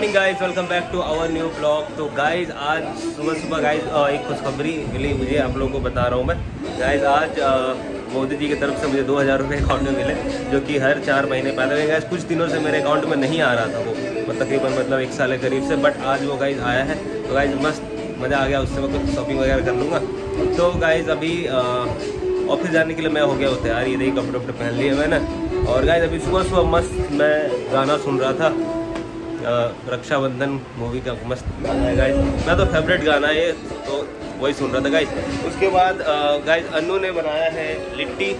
Morning guys, welcome back to our new blog. तो guys आज सुबह सुबह गाइज एक खुशखबरी मिली मुझे, आप लोगों को बता रहा हूँ मैं गाइज। आज मोदी जी की तरफ से मुझे 2000 रुपये अकाउंट में मिले, जो कि हर 4 महीने पहले हुए गाइज। कुछ दिनों से मेरे अकाउंट में नहीं आ रहा था वो, तकरीबन मतलब 1 साल के करीब से, बट आज वो गाइज आया है। तो गाइज मस्त मज़ा आ गया, उससे मैं कुछ शॉपिंग वगैरह कर लूँगा। तो गाइज अभी ऑफिस जाने के लिए मैं हो गया होता यार, ये देखिए कपड़े वपड़े पहन लिए मैंने। और गाइज अभी सुबह सुबह मस्त मैं गाना सुन रहा था, रक्षाबंधन मूवी का मस्त गाना है गाइज, मैं तो फेवरेट गाना है ये, तो वही सुन रहा था गाइज। उसके बाद गाइज अन्नू ने बनाया है लिट्टी,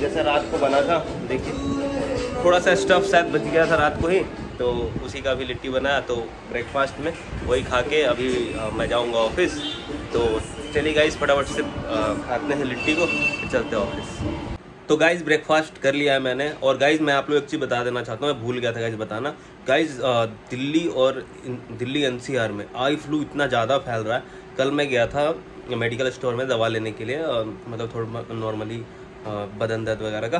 जैसा रात को बना था। देखिए थोड़ा सा स्टफ शायद बच गया था रात को ही, तो उसी का भी लिट्टी बनाया। तो ब्रेकफास्ट में वही खा के अभी मैं जाऊंगा ऑफिस। तो चलिए गाइज फटाफट से खाते हैं लिट्टी को, चलते हैं ऑफिस। तो गाइज़ ब्रेकफास्ट कर लिया है मैंने। और गाइज़ मैं आप लोग एक चीज़ बता देना चाहता हूँ, मैं भूल गया था गाइज़ बताना। गाइज़ दिल्ली और दिल्ली एनसीआर में आई फ्लू इतना ज़्यादा फैल रहा है। कल मैं गया था मेडिकल स्टोर में दवा लेने के लिए, मतलब थोड़ा नॉर्मली बदन दर्द वगैरह का।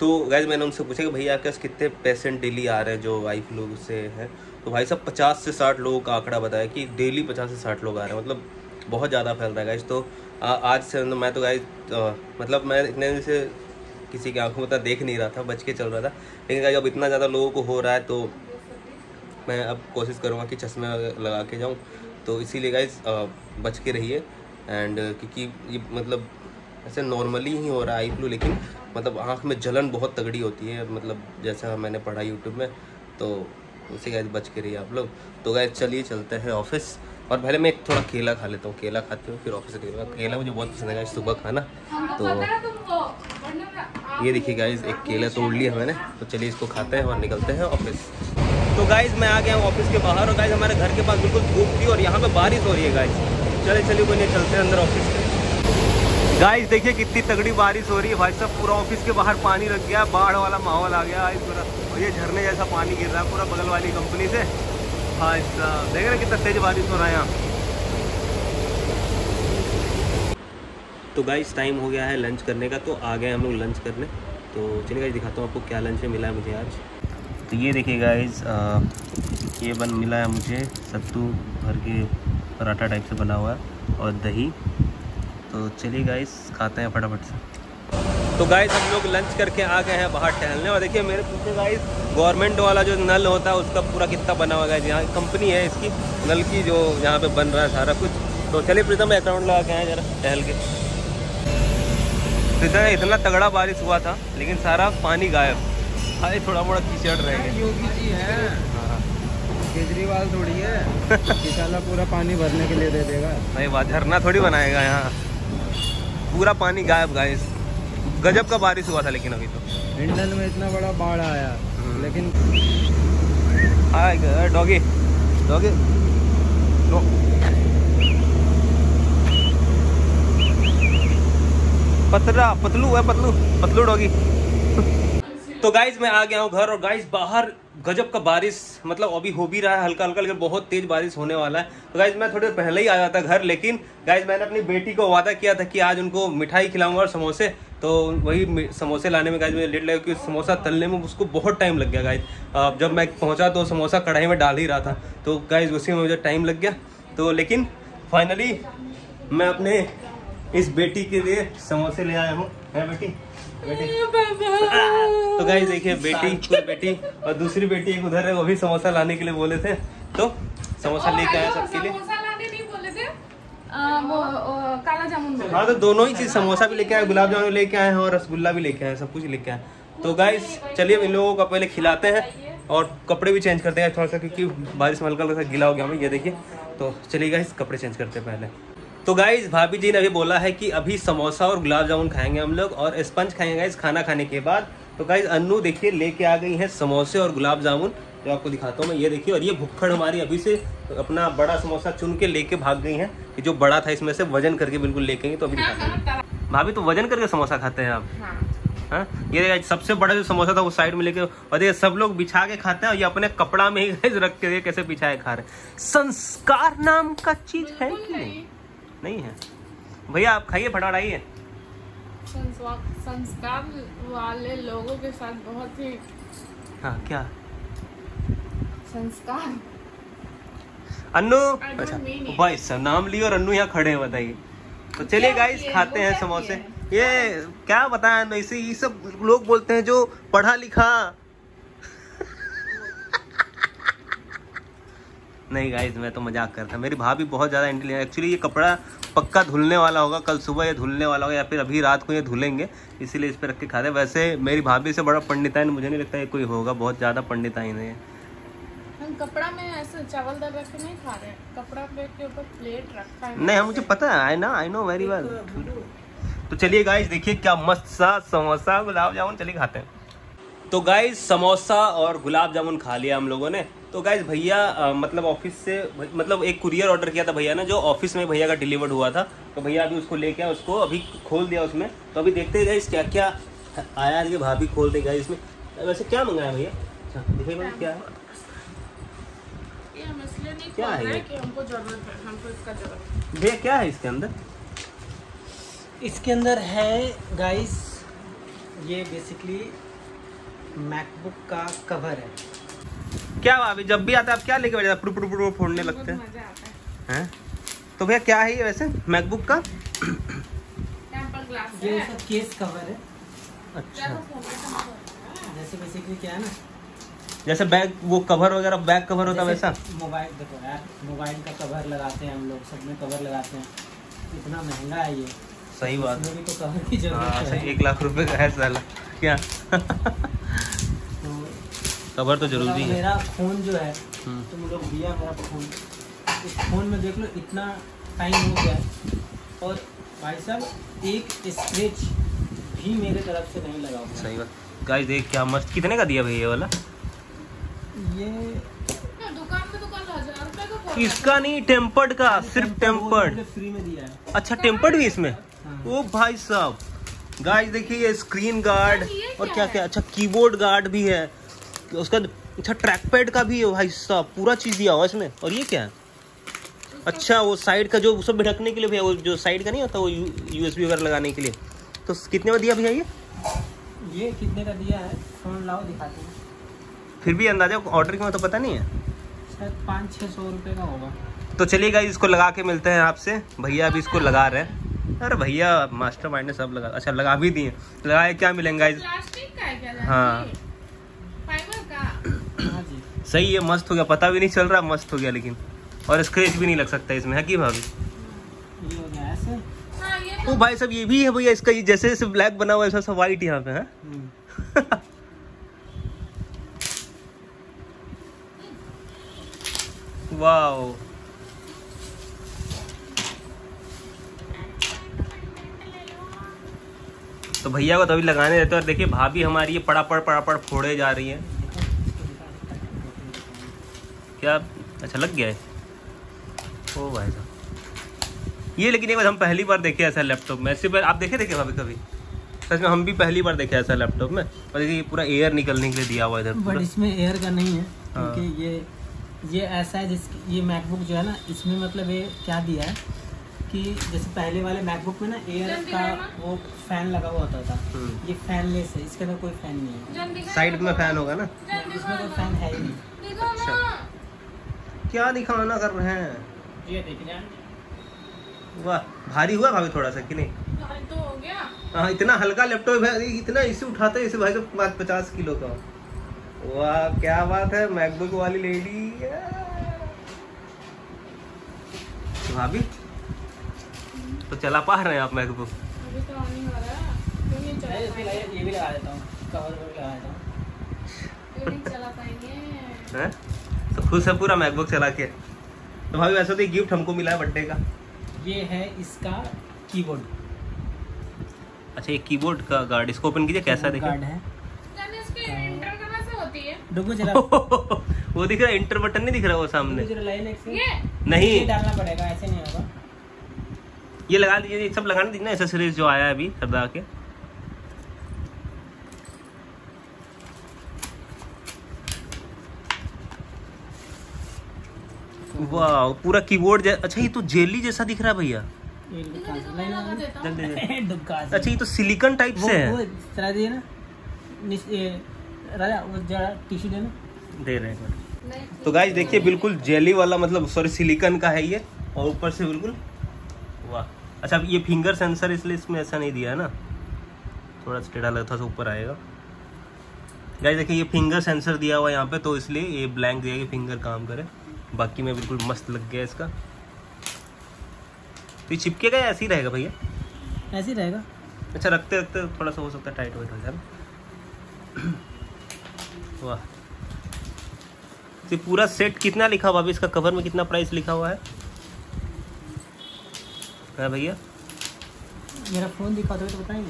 तो गाइज़ मैंने उनसे पूछा कि भैया आपके पास कितने पेशेंट डेली आ रहे हैं जो आई फ्लू से है, तो भाई साहब 50 से 60 लोगों का आंकड़ा बताया कि डेली 50 से 60 लोग आ रहे हैं, मतलब बहुत ज़्यादा फैल रहा है गाइज़। तो आज से मैं तो गाइज़ मतलब मैं इतने दिन से किसी की आंखों में तो देख नहीं रहा था, बच के चल रहा था, लेकिन गाइज अब इतना ज़्यादा लोगों को हो रहा है तो मैं अब कोशिश करूँगा कि चश्मे लगा के जाऊँ। तो इसीलिए गाइज बच के रहिए, एंड क्योंकि ये मतलब ऐसे नॉर्मली ही हो रहा है आई फ्लू, लेकिन मतलब आँख में जलन बहुत तगड़ी होती है, मतलब जैसा मैंने पढ़ा यूट्यूब में। तो उसे गाइज बच के रहिए आप लोग। तो गाइज चलिए चलते हैं ऑफिस, और पहले मैं एक थोड़ा केला खा लेता हूँ, केला खाते हुए फिर ऑफिस निकलूँगा। केला मुझे बहुत पसंद है गाइज सुबह खाना। तो ये देखिए गाइज एक केला तोड़ लिया मैंने, तो चलिए इसको खाते हैं और निकलते हैं ऑफिस। तो गाइज मैं आ गया हूँ ऑफिस के बाहर, और गाइज हमारे घर के पास बिल्कुल धूप थी और यहाँ पे बारिश हो रही है गाइज। चले चलिए कोई नहीं, चलते हैं अंदर ऑफिस में। गाइज देखिए कितनी तगड़ी बारिश हो रही है भाई साहब, पूरा ऑफिस के बाहर पानी लग गया, बाढ़ वाला माहौल आ गया गाइज पूरा। और ये झरने जैसा पानी गिर रहा है पूरा बगल वाली कंपनी से। हाँ देख रहे कितना तेज बारिश हो रहा है यहाँ। तो गाइज टाइम हो गया है लंच करने का, तो आ गए हम लोग लंच करने। तो चलिए गाइज दिखाता हूँ आपको क्या लंच में मिला है मुझे आज। तो ये देखिए गाइज ये मिला है मुझे सत्तू भर के पराठा टाइप से बना हुआ है और दही। तो चलिए गाइज खाते हैं फटाफट से। तो गाइज हम लोग लंच करके आ गए हैं बाहर टहलने, और देखिए मेरे पीछे गाइज गवर्नमेंट वाला जो नल होता है उसका पूरा कितना बना हुआ है, यहाँ कंपनी है इसकी नल की, जो यहाँ पे बन रहा है सारा कुछ। तो चलिए प्रीतम अकाउंट लगा के आए जरा टहल के। प्रीतम इतना तगड़ा बारिश हुआ था लेकिन सारा पानी गायब, खाली थोड़ा मोड़ा कीचड़ रह गया। योगी जी है, केजरीवाल थोड़ी है किसाला पूरा पानी भरने के लिए दे देगा। नहीं बात, झरना थोड़ी बनाएगा यहाँ, पूरा पानी गायब। गाइस गजब का बारिश हुआ था, लेकिन अभी तो हिंडन में इतना बड़ा बाढ़ आया, लेकिन हाय डॉगी डॉगी नो। पतरा पतलू है, पतलू पतलू डॉगी। तो गाइज मैं आ गया हूँ घर, और गाइज बाहर गजब का बारिश, मतलब अभी हो भी रहा है हल्का हल्का, लेकिन बहुत तेज बारिश होने वाला है। तो गाइज मैं थोड़े पहले ही आ जाता घर, लेकिन गाइज मैंने अपनी बेटी को वादा किया था कि आज उनको मिठाई खिलाऊंगा और समोसे। तो वही समोसे लाने में गाइज मुझे लेट लगा, क्योंकि समोसा तलने में उसको बहुत टाइम लग गया गाइज। जब मैं पहुँचा तो समोसा कढ़ाई में डाल ही रहा था, तो गाइज उसी में मुझे टाइम लग गया। तो लेकिन फाइनली मैं अपने इस बेटी के लिए समोसे ले आया हूँ। है बेटी बेटी। तो गाइज देखिए बेटी और दूसरी बेटी एक उधर है, वो भी समोसा लाने के लिए बोले थे, तो समोसा लेके आए सबके लिए। काला जामुन, हाँ तो दोनों ही चीज, समोसा भी लेके आए, गुलाब जामुन लेके आए हैं और रसगुल्ला भी लेके आए, सब कुछ लेके आए। तो गाइज चलिए इन लोगों को पहले खिलाते हैं और कपड़े भी चेंज करते हैं थोड़ा सा, क्योंकि बारिश में हल्का हल्का गीला हो गया हमें, ये देखिए। तो चलिए गाइज कपड़े चेंज करते हैं पहले। तो गाइज भाभी जी ने अभी बोला है कि अभी समोसा और गुलाब जामुन खाएंगे हम लोग और स्पंज खाएंगे गाइज खाना खाने के बाद। तो गाइज अन्नू देखिए लेके आ गई है समोसे और गुलाब जामुन, जो आपको दिखाता हूँ मैं, ये देखिए। और ये भुक्खड़ हमारी अभी से अपना बड़ा समोसा चुन के लेके भाग गई है, कि जो बड़ा था इसमें से वजन करके बिल्कुल लेके गई। तो अभी दिखाते हैं भाभी, तो वजन करके समोसा खाते हैं आप? हाँ ये सबसे बड़ा जो समोसा था वो साइड में लेके, और ये सब लोग बिछा के खाते हैं, और ये अपने कपड़ा में ही गाइज रख के कैसे बिछाए खा रहे। संस्कार नाम का चीज है कि नहीं? नहीं है भैया, आप खाइए फटाफट आइए। संस्कार वाले लोगों के साथ बहुत ही, हाँ क्या संस्कार अन्नू, अच्छा भाई सब नाम लियो और अन्नू यहाँ खड़े हैं, बताइए। तो चलिए गाइस खाते हैं समोसे। ये क्या बताया अन्नू, इसे ये सब लोग बोलते हैं जो पढ़ा लिखा नहीं गाइस मैं तो मजाक करता हूं। मेरी भाभी बहुत ज़्यादा इंटेलिजेंट एक्चुअली। ये कपड़ा पक्का धुलने वाला होगा, कल सुबह ये धुलने वाला होगा या फिर अभी रात को ये धुलेंगे, इसीलिए इस पर रख के खाते हैं। वैसे मेरी भाभी से बड़ा पंडिताइन मुझे नहीं लगता है कोई होगा, बहुत ज़्यादा पंडिताइन है। हम कपड़ा में ऐसे चावल दाल रख के नहीं खा रहे हैं, कपड़ा प्लेट के ऊपर प्लेट रखा है। नहीं मुझे पता है, आई नो वेरी वेल। तो चलिए गाइस देखिए क्या मस्त सा समोसा गुलाब जामुन, चलिए खाते हैं। तो गाइस समोसा और गुलाब जामुन खा लिया हम लोगों ने। तो गाइस भैया मतलब ऑफिस से मतलब एक कुरियर ऑर्डर किया था भैया ने, जो ऑफिस में भैया का डिलीवर्ड हुआ था, तो भैया अभी उसको लेके आया, उसको अभी खोल दिया उसमें। तो अभी देखते हैं गाइस क्या क्या आया, आज के भाभी खोल देगा इसमें। वैसे क्या मंगाया भैया, अच्छा दिखाइए क्या है, क्या है कि हमको जरूरत है, हमको इसका जरूरत है। भैया क्या है इसके अंदर? इसके अंदर है गाइस ये बेसिकली मैकबुक का कवर है। क्या भाभी जब भी आता है आप क्या लेके बैठे, पुरु पुरु पुरु फोड़ने लगते हैं? मजा आता है। तो भैया क्या है ये वैसे मैकबुक का? टेम्पर ग्लास है, ये इसका केस कवर है। अच्छा जैसे बेसिकली क्या है ना, जैसे बैग वो कवर वगैरह बैग कवर होता है वैसा। मोबाइल देखो यार, मोबाइल का कवर लगाते हैं हम लोग, सब में कवर लगाते हैं, इतना महंगा है ये। सही बात है, तो कवर की जरूरत है। 1 लाख रुपए का है साला क्या कवर तो जरूरी है। मेरा फोन जो है तुम लोग भैया, मेरा फोन इस फोन में देख लो इतना टाइम हो गया, और भाई साहब एक स्क्रेच भी मेरे तरफ से नहीं लगा हुआ। सही बात गाइस, देख क्या मस्त। कितने का दिया भैया ये वाला? ये दुकान में तो कल 1000 रुपए का फोन इसका नहीं, टेम्पर्ड का, सिर्फ टेम्पर्ड फ्री में दिया है। अच्छा टेम्पर्ड भी इसमें? ओ भाई साहब गाइस देखिए ये स्क्रीन गार्ड और क्या क्या, अच्छा कीबोर्ड गार्ड भी है उसका, अच्छा ट्रैक पैड का भी है भाई साहब, पूरा चीज़ दिया हुआ इसमें। और ये क्या है? अच्छा वो साइड का जो सब ढकने के लिए भैया, वो जो साइड का नहीं होता वो USB वगैरह लगाने के लिए। तो कितने में दिया भैया ये कितने का दिया है? फोन लाओ दिखाते हैं। फिर भी अंदाजा ऑर्डर क्यों तो पता नहीं है, शायद 500-600 रुपये का होगा। तो चलिए गाइस इसको लगा के मिलते हैं आपसे। भैया अभी इसको लगा रहे हैं। अरे भैया मास्टरमाइंड ने सब लगा, अच्छा लगा भी दिए, लगाए क्या मिलेंगे गाइस? प्लास्टिक का है क्या? हाँ सही है, मस्त हो गया, पता भी नहीं चल रहा, मस्त हो गया लेकिन। और स्क्रैच भी नहीं लग सकता इसमें, है कि भाभी? ये हो गया ऐसे। हाँ, ये तो भाई साहब ये भी है भैया इसका, ये जैसे जैसे ब्लैक बना हुआ है ऐसा वाइट यहाँ पे है। वाओ तो भैया को तो अभी लगाने देते हैं। और देखिए भाभी हमारी ये पड़ा पड़ फोड़े जा रही है। क्या अच्छा लग गया है? ओ भाई साहब ये लेकिन एक बार हम पहली बार देखे ऐसा लैपटॉप में, ऐसे आप देखे भाभी कभी? सच में हम भी पहली बार देखे ऐसा लैपटॉप में। और देखिए पूरा एयर निकलने के लिए दिया हुआ इधर, बट इसमें एयर का नहीं है क्योंकि ये ऐसा है जिसकी ये मैकबुक जो है ना, इसमें मतलब ये क्या दिया है कि जैसे पहले वाले मैकबुक में ना एयर का वो फैन लगा हुआ होता था, ये फैनलेस है, इसके अंदर कोई फैन नहीं है। साइड में फैन होगा ना, इसमें कोई फैन है ही नहीं। अच्छा क्या दिखाना कर रहे हैं ये देख जान। वाह भारी हुआ भाभी थोड़ा सा कि नहीं? भारी तो हो गया। हाँ इतना हल्का लैपटॉप है, इतना इसे उठाते हैं इसे भाई तो 50 किलो का। वाह क्या बात है, मैकबुक वाली लेडी भाभी। तो चला पा रहे हैं आप मैकबुक? अभी तो ऑन ही हो रहा है, ये भी लगा देता हूँ, कवर भी लगा देता हूँ, नहीं चला पाएंगे हैं तो खुश है पूरा मैकबुक चला के। तो भाभी वैसे तो ये गिफ्ट हमको मिला है बर्थडे का, ये है इसका कीबोर्ड। अच्छा ये कीबोर्ड का गार्ड, इसको ओपन कीजिए कैसा दिख रहा है? वो दिख रहा है इंटर बटन नहीं दिख रहा वो सामने, नहीं ये डालना पड़ेगा, ऐसे नहीं होगा। ये लगा दीजिए, सब लगाने दीजिए ना एक्सेसरीज जो आया अभी सरदार के। वाह पूरा कीबोर्ड। अच्छा ये तो जेली जैसा दिख रहा है भैया, अच्छा ये तो सिलिकॉन टाइप से है। वो राजा टिश्यू देना दे रहे हैं। तो गाइस देखिए बिल्कुल जेली वाला, मतलब सॉरी सिलिकॉन का है ये, और ऊपर से बिल्कुल वाह। अच्छा ये फिंगर सेंसर इसलिए इसमें ऐसा नहीं दिया है ना, थोड़ा सा टेढ़ा लगता है ऊपर आएगा। गाइस देखिए ये फिंगर सेंसर दिया हुआ है यहाँ पे, तो इसलिए ये ब्लैंक दिया कि फिंगर काम करे। बाकी में बिल्कुल मस्त लग गया इसका। तो ये चिपकेगा ऐसे ही रहेगा भैया? ऐसे ही रहेगा। अच्छा रखते रखते थोड़ा सा हो सकता है टाइट वाइट हो जाए। वाह, तो पूरा सेट कितना लिखा हुआ है, इसका कवर में कितना प्राइस लिखा हुआ है? हाँ भैया मेरा फ़ोन दिखा दो तो बताइए।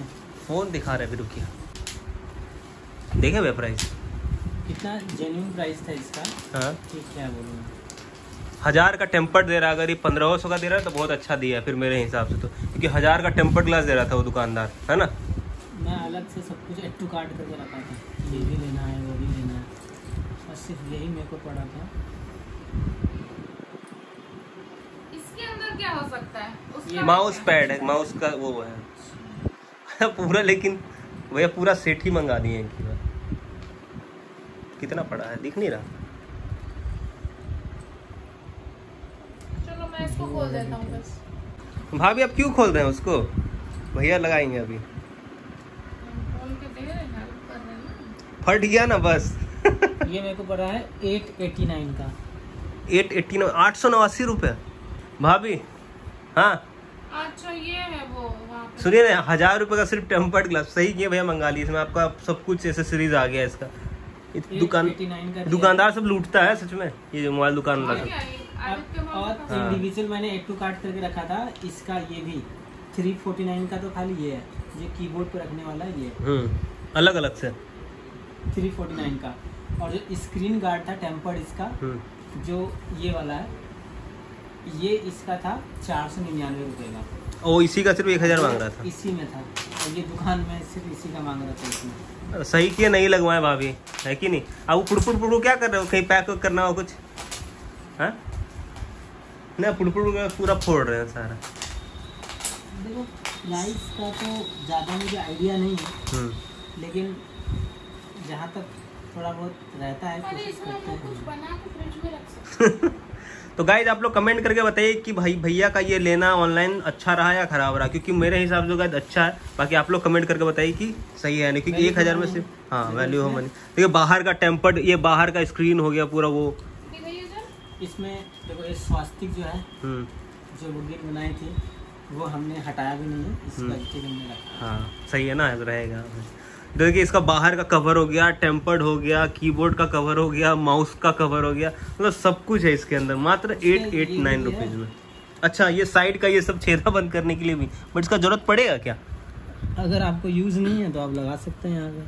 फ़ोन दिखा रहे अभी, रुकिए। देखे भैया प्राइस कितना जेन्युइन प्राइस था इसका। हाँ क्या बोलूँ, 1000 का टेम्पर्ड दे रहा, अगर ये 1500 का दे रहा है तो बहुत अच्छा दिया है फिर मेरे हिसाब से। तो क्योंकि 1000 का टेम्पर्ड ग्लास दे रहा था वो दुकानदार, है ना। मैं अलग से सब कुछ एड टू कार्ड करके रखा था, ये भी लेना है वो भी लेना है, और सिर्फ यही मेरे को पड़ा था। इसके अंदर क्या हो सकता है? माउस पैड है, माउस का वो है पूरा। लेकिन भैया पूरा सेट ही मंगा दिए इनकी बार। कितना पड़ा है दिख नहीं रहा। मैं इसको खोल देता हूं बस। भाभी आप क्यों खोल रहे हैं उसको, भैया लगाएंगे अभी। खोल के दे रहे हैं, कर रहे हैं। फट गया ना बस ये मेरे को पड़ा है 889 का। 889 889 रुपये भाभी। हाँ अच्छा ये है वो, सुनिए ना, 1000 रुपये का सिर्फ टेम्पर्ड ग्लास। सही किया भैया मंगा ली, इसमें आपका सब कुछ एसेसरीज आ गया इसका। दुकानदार सब लूटता है सच में, ये मोबाइल दुकानदार। और इंडिविजुअल मैंने एक टू कार्ड करके रखा था इसका। ये भी 349 का, तो खाली ये है जो कीबोर्ड पर रखने वाला है, ये अलग अलग से 349 का। और जो स्क्रीन गार्ड था टेम्पर्ड इसका, जो ये वाला है, ये इसका था 499 रुपये का। और इसी का सिर्फ 1000 मांग रहा था, इसी में था। और ये दुकान में सिर्फ इसी का मांग रहा था इसमें। सही किया नहीं लगवाए भाभी, है कि नहीं। अब वो पुड़पुड़ पुड़पुड़ क्या कर रहे हो, कहीं पैक करना हो कुछ? हाँ ना, पुड़पुड़ का पूरा फोड़ रहे हैं सारा। देखो प्राइस का तो ज़्यादा मुझे आइडिया नहीं है, लेकिन जहाँ तक थोड़ा बहुत रहता है कोशिश करते हैं कुछ बना के फ्रिज में रख सकते हैं। तो गाइज आप लोग कमेंट करके बताइए कि भाई भैया का ये लेना ऑनलाइन अच्छा रहा या ख़राब रहा, क्योंकि मेरे हिसाब से गाइज अच्छा है। बाकी आप लोग कमेंट करके बताइए कि सही है नहीं, क्योंकि 1000 में सिर्फ हाँ वैल्यू हो मनी। देखिए बाहर का टेम्पर्ड, ये बाहर का स्क्रीन हो गया पूरा वो। इसमें देखो ये स्वास्तिक जो है, जो लोग बनाए थे वो हमने हटाया भी नहीं है, इसका रखा। हाँ सही है ना, रहेगा। देखिए इसका बाहर का कवर हो गया, टेम्पर्ड हो गया, कीबोर्ड का कवर हो गया, माउस का कवर हो गया, मतलब सब कुछ है इसके अंदर मात्र 889 रुपीज़ में। अच्छा ये साइड का ये सब छेदा बंद करने के लिए भी, बट इसका जरूरत पड़ेगा क्या? अगर आपको यूज नहीं है तो आप लगा सकते हैं यहाँ पे,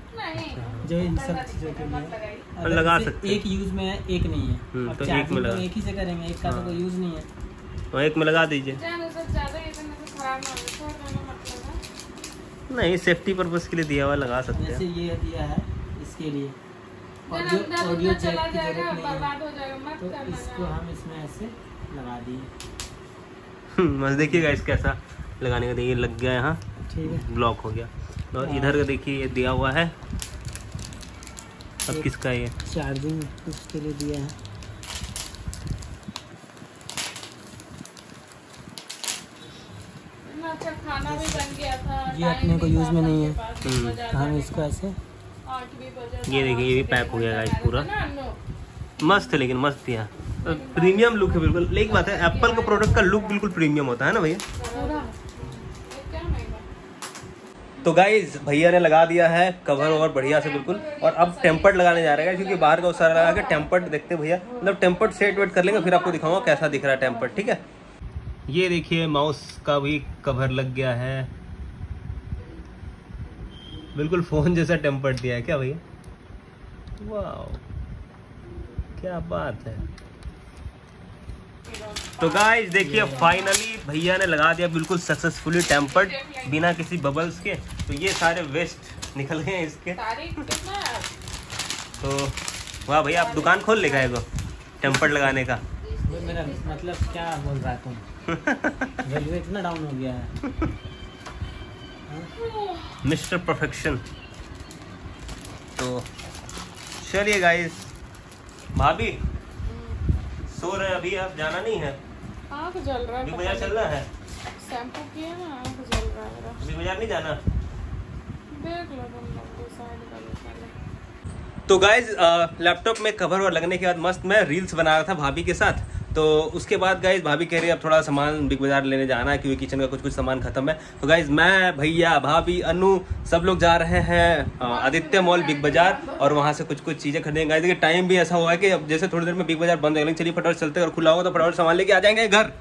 जो इन सब चीजों के लिए लगा सकते हैं। एक यूज में है, एक नहीं है, तो एक में लगा। एक ही से करेंगे, एक का तो यूज नहीं है तो एक में लगा दीजिए। नहीं सेफ्टी पर्पस के लिए दिया हुआ, लगा सकते हैं। ये दिया है इसके लिए, और जो ऑडियो चला जाएगा बर्बाद हो जाएगा, मत करना। इसको हम इसमें ऐसे लगा दिए बस। देखिएगा इस कैसा लगाने का, देखिए लग गया यहाँ, ब्लॉक हो गया। और इधर का देखिए ये दिया हुआ है। अब किसका ये चार्जिंग उसके लिए दिया है। अच्छा खाना भी बन गया था, ये अपने को यूज में नहीं है। हम इसको ऐसे, ये देखिए ये भी पैक हो गया गाइस पूरा मस्त। लेकिन मस्त दिया, प्रीमियम लुक है बिल्कुल। एक बात है, एप्पल का प्रोडक्ट का लुक बिल्कुल प्रीमियम होता है ना भैया। तो गाइज भैया ने लगा दिया है कवर ओवर बढ़िया से बिल्कुल, और अब टेम्पर्ड लगाने जा रहे हैं, क्योंकि बाहर का सारा लगा के टेम्पर्ड देखते हैं भैया, मतलब टेम्पर्ड सेट वेट कर लेंगे, फिर आपको दिखाऊंगा कैसा दिख रहा है टेम्पर्ड, ठीक है। ये देखिए माउस का भी कवर लग गया है, बिल्कुल फोन जैसा टेम्पर्ड दिया है क्या भैया? वाह क्या बात है। तो गाइज देखिए फाइनली भैया ने लगा दिया बिल्कुल सक्सेसफुली टेम्पर्ड बिना किसी बबल्स के। तो ये सारे वेस्ट निकल गए इसके। तो वाह भैया आप दुकान खोल लेगा एगो टेम्पर्ड लगाने का। मेरा मतलब क्या बोल रहा तुम वैल्यू इतना डाउन हो गया है मिस्टर परफेक्शन। तो चलिए गाइज, भाभी सो रहे हैं अभी, आप जाना नहीं है। आँख जल रहा है, बाजार चल रहा है, शैम्पू किया ना, आँख जल रहा है मेरा। अभी बाजार नहीं जाना, देख लो तुम लोग साइड का निकालो। तो गाइज लैपटॉप में कवर और लगने के बाद मस्त मैं रील्स बना रहा था भाभी के साथ। तो उसके बाद गाइज भाभी कह रही है अब थोड़ा सामान बिग बाज़ार लेने जाना है क्योंकि किचन का कुछ कुछ सामान खत्म है। तो गाइज मैं, भैया, भाभी, अनु सब लोग जा रहे हैं आदित्य मॉल बिग बाज़ार और वहाँ से कुछ कुछ चीज़ें खरीदेंगे। गाइज देखिए टाइम भी ऐसा हुआ है कि अब जैसे थोड़ी देर में बिग बाज़ार बंद हो जाएंगे। चलिए फटाफट चलते हैं, और खुला होगा तो फटाफट सामान लेके आ जाएंगे घर।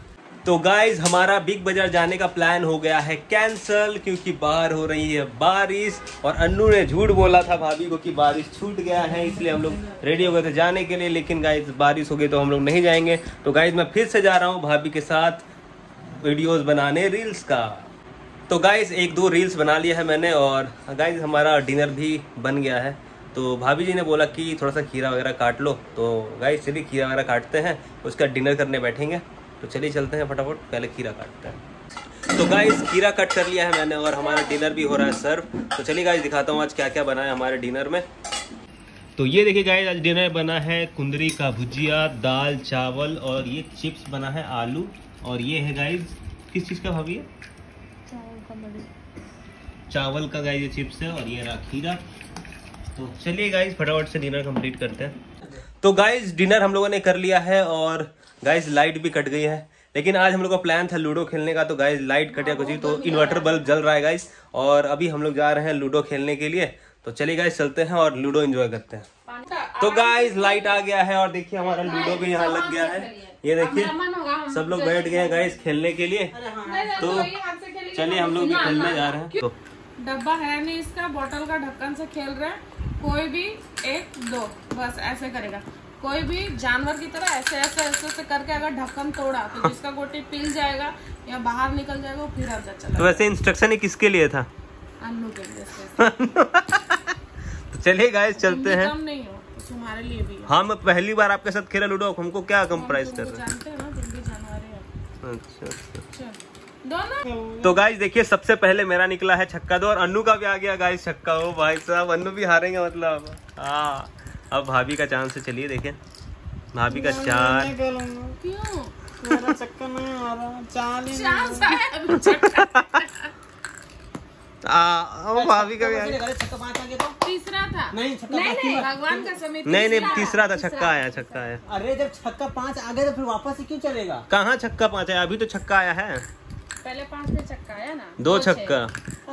तो गाइज हमारा बिग बाज़ार जाने का प्लान हो गया है कैंसल क्योंकि बाहर हो रही है बारिश और अन्नू ने झूठ बोला था भाभी को कि बारिश छूट गया है, इसलिए हम लोग रेडी हो गए थे जाने के लिए, लेकिन गाइज बारिश हो गई तो हम लोग नहीं जाएंगे। तो गाइज मैं फिर से जा रहा हूँ भाभी के साथ वीडियोस बनाने रील्स का। तो गाइज एक दो रील्स बना लिया है मैंने और गाइज हमारा डिनर भी बन गया है। तो भाभी जी ने बोला कि थोड़ा सा खीरा वगैरह काट लो, तो गाइज चलिए खीरा वगैरह काटते हैं, उसका डिनर करने बैठेंगे। तो चलिए चलते हैं फटाफट, पहले खीरा काटते हैं। तो गाइस खीरा कट कर लिया है मैंने और हमारा डिनर भी हो रहा है सर्व। तो चलिए गाइस दिखाता हूँ आज क्या क्या बना है हमारे डिनर में। तो ये देखिए गाइस आज डिनर बना है कुंदरी का भुजिया, दाल, चावल और ये चिप्स बना है आलू, और ये है गाइस किस चीज़ का भाभी है? चावल का गाइस ये चिप्स है और ये रहा खीरा। तो चलिए गाइस फटाफट से डिनर कम्प्लीट करते हैं। तो गाइस डिनर हम लोगों ने कर लिया है और गाइज लाइट भी कट गई है, लेकिन आज हम लोग का प्लान था लूडो खेलने का। तो गाइज लाइट कट या कुछ ही, तो इन्वर्टर बल्ब जल रहा है गाइज, और अभी हम लोग जा रहे हैं लूडो खेलने के लिए। तो चलिए गाइज चलते हैं और लूडो एंजॉय करते हैं। तो गाइज लाइट आ गया है और देखिए हमारा लूडो भी यहाँ लग गया है, ये देखिए सब लोग बैठ गए हैं गाइज खेलने के लिए। तो चलिए हम लोग भी खेलने जा रहे हैं। डब्बा है नहीं इसका, बोतल का ढक्कन से खेल रहे हैं, कोई भी एक दो बस ऐसे करेगा, कोई भी जानवर की तरह ऐसे ऐसे ऐसे ऐसे करके अगर ढक्कन तोड़ा तो जिसका गोटी पिल जाएगा या बाहर निकल जाएगा वो फिर अंदर चला। तो वैसे इंस्ट्रक्शन ये किसके लिए था? अन्नू के लिए। तो चलिए गाइस चलते हैं। कम नहीं हो तुम्हारे लिए भी, हम पहली बार आपके साथ खेला लूडो, हमको क्या कम प्राइस कर रहे हैं। अच्छा दोनों। तो गाइस देखिए सबसे पहले मेरा निकला है छक्का दो और अन्नू का भी आ गया गाइस छक्का। हो भाई साहब अन्नू भी हारेंगे मतलब। हाँ अब भाभी का चांस है, चलिए देखें भाभी का चार। क्यों मेरा चक्कर नहीं आ रहा, भाभी का भी तीसरा था। नहीं भगवान का समिति नहीं, तीसरा था, छक्का आया, छक्का आया। अरे जब छक्का पाँच आ गए तो फिर वापस ही क्यों चलेगा? कहाँ छक्का पाँच आया, अभी तो छक्का आया है, पहले पाँच में छक्का आया ना, दो छक्का।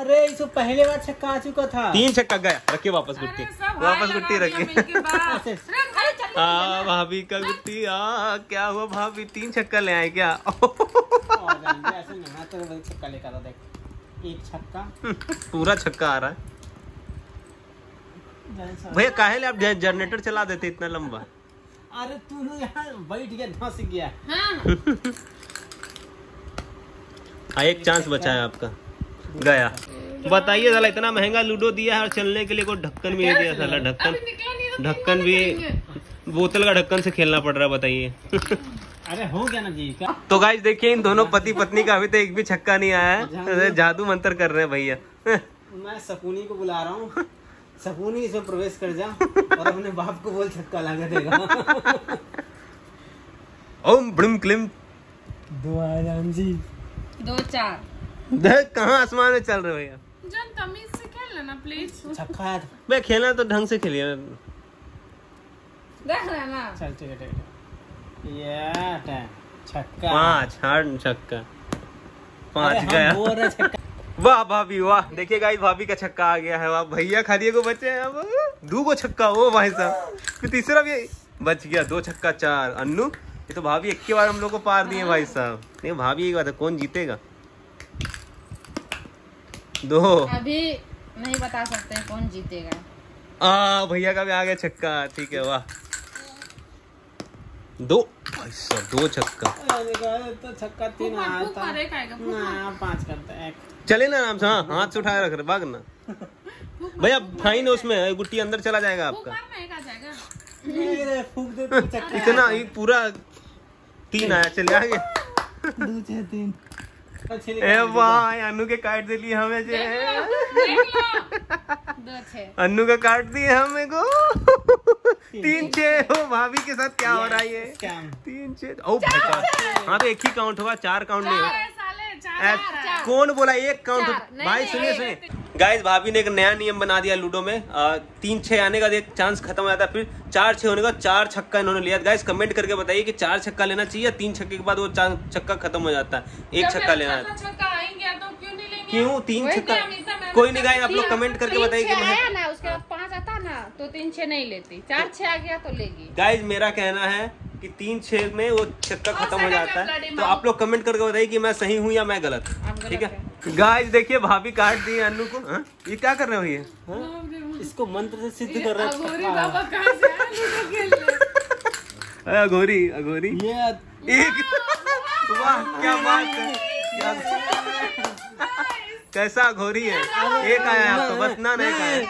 अरे इसको पहले बार छक्का आ चुका था, तीन छक्का गया। रखिए वापस गुट्टी, वापस गुट्टी रखिए। भाभी का गुट्टी क्या हुआ भाभी, तीन छक्का ले आए क्या? छक्का लेकर आ, देख एक छक्का पूरा छक्का आ रहा है। भैया काहे ले आप जनरेटर चला देते इतना लंबा? अरे तू यार बैठ गया, धंस गया। एक चांस बचा है आपका, गया। बताइए साला इतना महंगा लूडो दिया है और चलने के लिए कोई ढक्कन भी नहीं दिया। साला ढक्कन, ढक्कन भी बोतल का ढक्कन से खेलना पड़ रहा है, बताइए। अरे हो गया ना जी। तो गाइस देखिए इन दोनों पति पत्नी का अभी तो एक भी छक्का नहीं आया है, जादू मंतर कर रहे हैं भैया। मैं सपूनी को बुला रहा हूँ, सपूनी इसमें प्रवेश कर जा और अपने बाप को बोल छक्का लगा देगा। ओम ब्लूम क्लिम जी दो चार। देख कहाँ आसमान में चल रहे भैया, जान तमीज से खेल लेना प्लीज। छक्का है मैं खेलना तो ढंग से खेलिए, देख रहा ना। चल ठीक है ठीक है, ये टाइम छक्का पाँच, हार्ड छक्का पाँच गया। वाह भाभी वाह, देखिए गाइस भाभी का छक्का आ गया है। वाह भैया खादिए को बचे हैं अब दो गो छक्का। ओ भाई साहब तीसरा भी बच गया, दो छक्का चार। अन्नू ये तो भाभी एक के बार हम लोग को पार दिए भाई साहब। ये भाभी एक बात है, कौन जीतेगा? दो अभी नहीं बता सकते कौन जीतेगा। भैया का भी आ गया छक्का, ठीक है वाह। दो भाई साहब दो छक्का, तो छक्का तीन पाँच करता है। चले ना आराम से, हाँ हाथ से उठाए रख रहे, भाग ना भैया। फाइन है उसमें, गुट्टी अंदर चला जाएगा आपका। फूंक दे तो इतना ही पूरा तीन आया, चले आगे दो छह तीन। अन्नू के काट दे लिए हमें, देख लो, अन्नू का काट दिए हमें को। 3-6 भाभी के साथ क्या हो रहा है ये? 3-6। ओ हाँ तो एक ही काउंट होगा, 4 काउंट नहीं होगा। कौन बोला एक काउंट? भाई सुनिए सुनिए गाइज, भाभी ने एक नया नियम बना दिया लूडो में। 3-6 आने का एक चांस खत्म हो जाता है, फिर 4-6 होने का 4 छक्का इन्होंने लिया। गाइज कमेंट करके बताइए कि 4 छक्का लेना चाहिए या 3 छक्के के बाद वो छक्का खत्म हो जाता है, एक छक्का लेना है। क्यों 3 छक्का? कोई नहीं गाइज, आप लोग कमेंट करके बताइए कि उसके बाद 5 आता ना तो 3-6 नहीं लेती, 4-6 आ गया तो लेगी। गाइज मेरा कहना है कि 3-6 में वो छक्का खत्म हो जाता है, तो आप लोग कमेंट करके बताइए कि मैं सही हूँ या मैं गलत। ठीक है गाइस, देखिए भाभी काट दी अन्नू को। हाँ? ये क्या कर रहे हो ये? हाँ? इसको मंत्र से सिद्ध कर रहे हैं। अघोरी अघोरी वाह क्या बात है, कैसा अघोरी है। एक आया आपको बतना नहीं आया,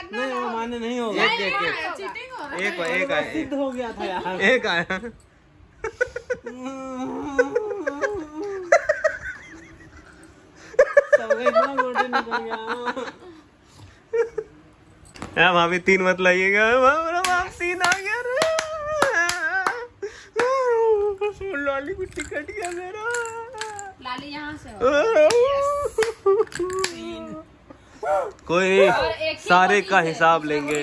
माने नहीं होगा। एक आया सिद्ध हो गया था यार, एक आया। भाभी 3 मत लाइएगा, तीन आ गया लाली को टिकट गया मेरा लाली यहाँ से। कोई सारे का हिसाब लेंगे,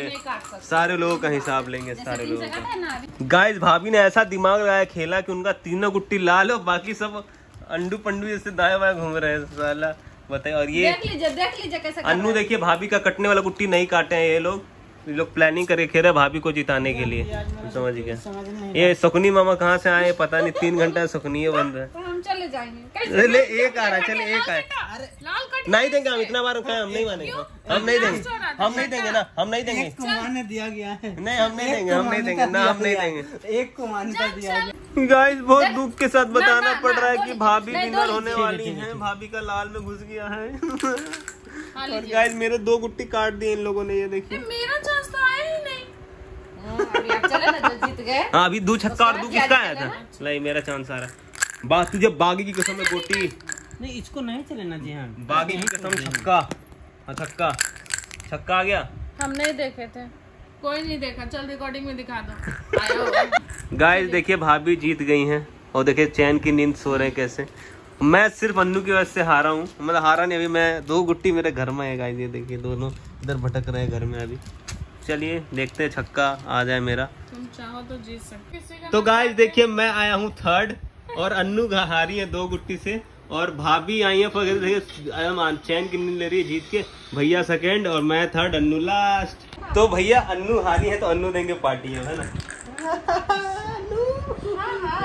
सारे लोगों का हिसाब लेंगे, सारे लोगों का। गाइस भाभी ने ऐसा दिमाग लगाया खेला कि उनका तीनों गुट्टी लाल हो, बाकी सब अंडू पंडू जैसे दाएं बाएं घूम रहे हैं साला, बताइए। और ये देख लीजिए कैसा अन्नू, देखिए भाभी का कटने वाला गुट्टी नहीं काटे हैं ये लोग। ये लोग प्लानिंग करे खेल रहे भाभी को जिताने के लिए, समझ गया। ये सुकनी मामा कहाँ से आए पता नहीं, 3 घंटा सुकनी बंद है। चले जाएंगे ले, एक आ रहा है, चले एक आए नहीं देंगे हम, इतना बार हम नहीं मानेंगे, हम नहीं देंगे, हम नहीं देंगे ना, हम नहीं देंगे। मानने दिया गया है नहीं, हम नहीं देंगे, हम नहीं देंगे ना, हम नहीं देंगे। एक को मानता दिया गया। गाइस बहुत दुख के साथ बताना पड़ रहा है कि भाभी विनर होने वाली है, भाभी का लाल में घुस गया है। और गाइस मेरे 2 गुट्टी काट दिए इन लोगों ने, ये देखिए मेरा चांस तो आया ही नहीं। हाँ अभी 2 छक्का और 2 किसका आया था, नहीं मेरा चांस आ रहा है। बात तुझे बागी की कसम है गोटी, नहीं इसको नहीं चलेना जी। हाँ बागी की कसम छक्का, छक्का छक्का आ गया। हम नहीं देखे थे, कोई नहीं देखा, चल रिकॉर्डिंग में दिखा दो। गाइस देखिए भाभी जीत गई हैं और देखिए चैन की नींद सो रहे हैं कैसे। मैं सिर्फ अन्नू की वजह से हारा हूँ, मतलब हारा नहीं, अभी मैं 2 गुट्टी मेरे घर में है। गाइस ये देखिए दोनों इधर भटक रहे हैं घर में। अभी चलिए देखते हैं छक्का आ जाए मेरा, तुम चाहो तो जीत सकते। तो गाइस देखिए मैं आया हूँ 3rd और अन्नू हारी है 2 गुट्टी से, और भाभी आई है चैन की नींद ले रही है जीत के, भैया 2nd और मैं 3rd, अन्नू लास्ट। तो भैया अन्नू हारी है तो अन्नू देंगे पार्टी, है ना?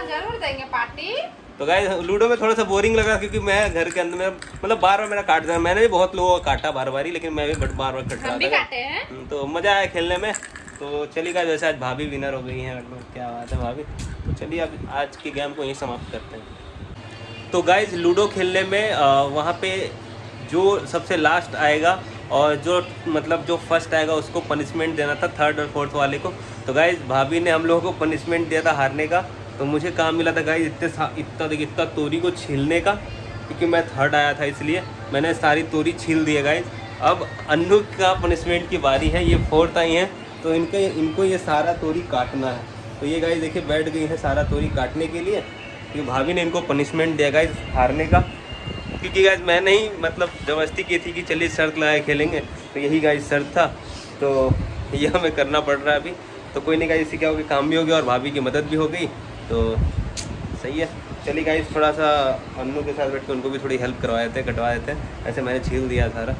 जरूर देंगे पार्टी। तो गाइस लूडो में थोड़ा सा बोरिंग लगा क्योंकि मैं घर के अंदर मतलब बार बार मेरा काट दिया। मैंने भी बहुत लोगों का काटा बार बार, लेकिन मैं भी बार बार काटता है, तो मजा आया खेलने में। तो चलिए गाइस वैसे आज भाभी विनर हो गई है, क्या बात है भाभी। तो चलिए अब आज की गेम को यहीं समाप्त करते हैं। तो गाइस लूडो खेलने में वहाँ पे जो सबसे लास्ट आएगा और जो मतलब जो फर्स्ट आएगा उसको पनिशमेंट देना था 3rd और 4th वाले को। तो गाइस भाभी ने हम लोगों को पनिशमेंट दिया था हारने का, तो मुझे काम मिला था गाइस इतना तोरी को छीलने का, क्योंकि मैं 3rd आया था इसलिए मैंने सारी तोरी छील दी है। गाइस अब अन्नू का पनिशमेंट की बारी है, ये 4th आई हैं तो इनको ये सारा तोरी काटना है। तो ये गाइस देखिए बैठ गई है सारा तोरी काटने के लिए, कि भाभी ने इनको पनिशमेंट दिया गाइस हारने का, क्योंकि गाइस मैंने ही मतलब जबरदस्ती की थी कि चलिए शर्त लगाए खेलेंगे, तो यही गाइस शर्त था, तो ये हमें करना पड़ रहा है अभी। तो कोई नहीं गाइस, इससे क्या होगी, काम भी हो गया और भाभी की मदद भी हो गई, तो सही है। चलिए गाइस थोड़ा सा अन्नू के साथ बैठ के उनको भी थोड़ी हेल्प करवा देते हैं, कटवा देते हैं, ऐसे मैंने छील दिया सारा।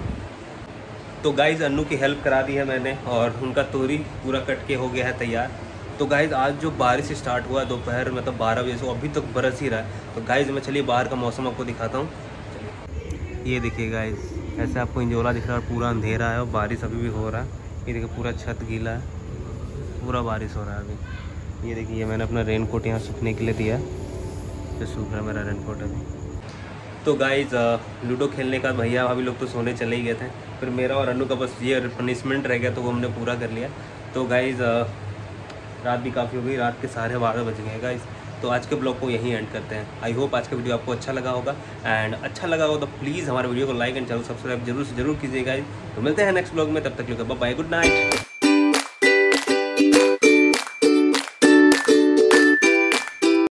तो गाइस अन्नू की हेल्प करा दी है मैंने और उनका तोरी पूरा कट के हो गया है तैयार। तो गाइस आज जो बारिश स्टार्ट हुआ दोपहर मतलब 12 बजे से अभी तक तो बरस ही रहा है। तो गाइस मैं चलिए बाहर का मौसम आपको दिखाता हूँ। ये देखिए गाइस ऐसे आपको इंजोला दिख रहा है, पूरा अंधेरा है और बारिश अभी भी हो रहा है। ये देखिए पूरा छत गीला है, पूरा बारिश हो रहा है अभी। ये देखिए मैंने अपना रेनकोट यहाँ सूखने के लिए दिया, तो सूख रहा है मेरा रेनकोट अभी। तो गाइस लूडो खेलने का भैया भाभी लोग तो सोने चले ही गए थे, फिर मेरा और अन्नू का बस ये पनिशमेंट रह गया, तो वो हमने पूरा कर लिया। तो गाइस रात भी काफ़ी हो गई, रात के 12:30 बज गए गाइस। तो आज के ब्लॉग को यहीं एंड करते हैं। आई होप आज का वीडियो आपको अच्छा लगा होगा, एंड अच्छा लगा हो तो प्लीज़ हमारे वीडियो को लाइक एंड चैनल सब्सक्राइब जरूर से जरूर कीजिएगा। तो मिलते हैं नेक्स्ट ब्लॉग में, तब तक के लिए बाय, गुड नाइट।